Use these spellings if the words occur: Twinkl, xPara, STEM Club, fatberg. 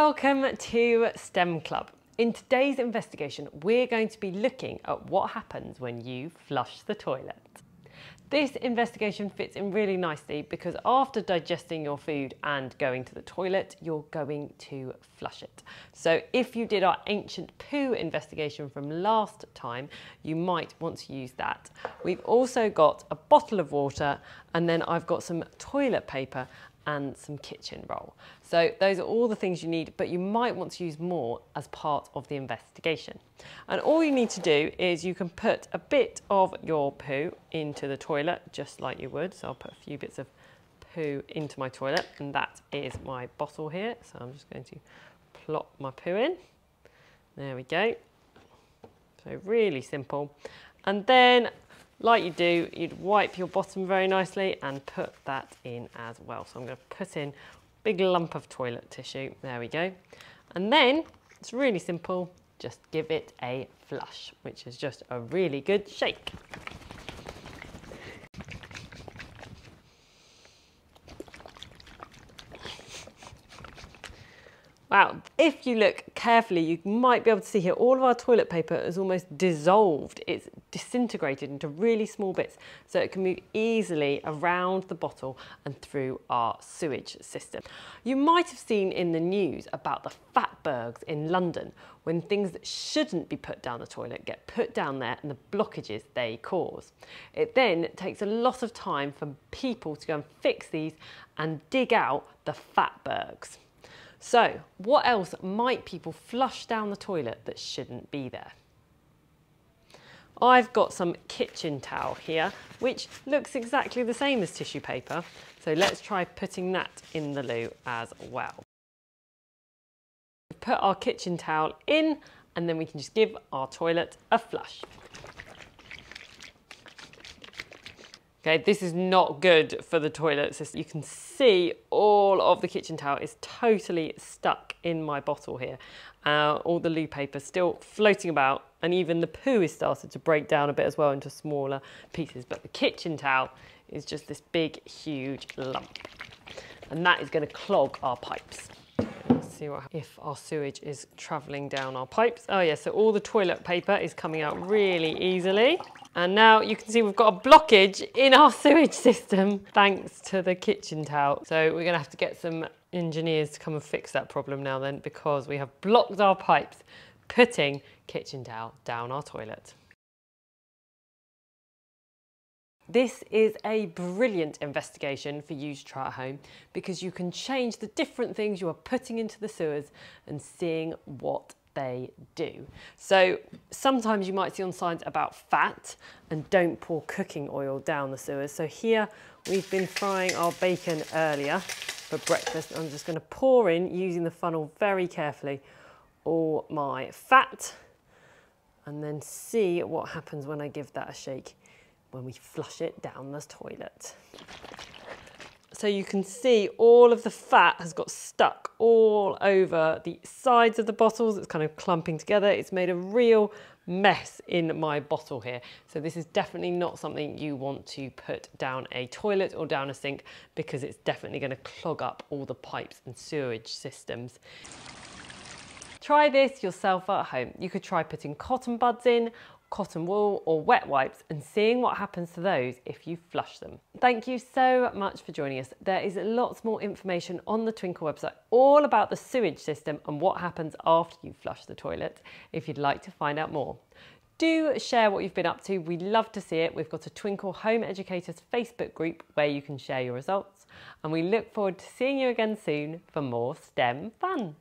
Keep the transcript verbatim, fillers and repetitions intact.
Welcome to STEM Club. In today's investigation, we're going to be looking at what happens when you flush the toilet. This investigation fits in really nicely because after digesting your food and going to the toilet, you're going to flush it. So if you did our ancient poo investigation from last time, you might want to use that. We've also got a bottle of water, and then I've got some toilet paper and some kitchen roll. So those are all the things you need, but you might want to use more as part of the investigation. And all you need to do is you can put a bit of your poo into the toilet, just like you would. So I'll put a few bits of poo into my toilet, and that is my bottle here. So I'm just going to plop my poo in. There we go. So really simple. And then, like you do, you'd wipe your bottom very nicely and put that in as well. So I'm going to put in a big lump of toilet tissue. There we go. And then it's really simple. Just give it a flush, which is just a really good shake. Wow, if you look carefully, you might be able to see here all of our toilet paper is almost dissolved. It's disintegrated into really small bits, so it can move easily around the bottle and through our sewage system. You might have seen in the news about the fatbergs in London, when things that shouldn't be put down the toilet get put down there and the blockages they cause. It then takes a lot of time for people to go and fix these and dig out the fatbergs. So, what else might people flush down the toilet that shouldn't be there? I've got some kitchen towel here, which looks exactly the same as tissue paper. So let's try putting that in the loo as well. Put our kitchen towel in, and then we can just give our toilet a flush. Okay, this is not good for the toilet system. You can see all of the kitchen towel is totally stuck in my bottle here. Uh, all the loo paper still floating about, and even the poo has started to break down a bit as well into smaller pieces. But the kitchen towel is just this big, huge lump. And that is going to clog our pipes. Let's see what happens if our sewage is travelling down our pipes. Oh yeah, so all the toilet paper is coming out really easily. And now you can see we've got a blockage in our sewage system thanks to the kitchen towel. So we're going to have to get some engineers to come and fix that problem now then, because we have blocked our pipes putting kitchen towel down our toilet. This is a brilliant investigation for you to try at home, because you can change the different things you are putting into the sewers and seeing what they do. So sometimes you might see on signs about fat and don't pour cooking oil down the sewers. So here we've been frying our bacon earlier for breakfast. I'm just going to pour in, using the funnel very carefully, all my fat, and then see what happens when I give that a shake when we flush it down the toilet. So you can see all of the fat has got stuck all over the sides of the bottles. It's kind of clumping together. It's made a real mess in my bottle here. So this is definitely not something you want to put down a toilet or down a sink, because it's definitely going to clog up all the pipes and sewage systems. Try this yourself at home. You could try putting cotton buds in, cotton wool, or wet wipes, and seeing what happens to those if you flush them. Thank you so much for joining us. There is lots more information on the Twinkl website all about the sewage system and what happens after you flush the toilet if you'd like to find out more. Do share what you've been up to. We love to see it. We've got a Twinkl Home Educators Facebook group where you can share your results, and we look forward to seeing you again soon for more STEM fun.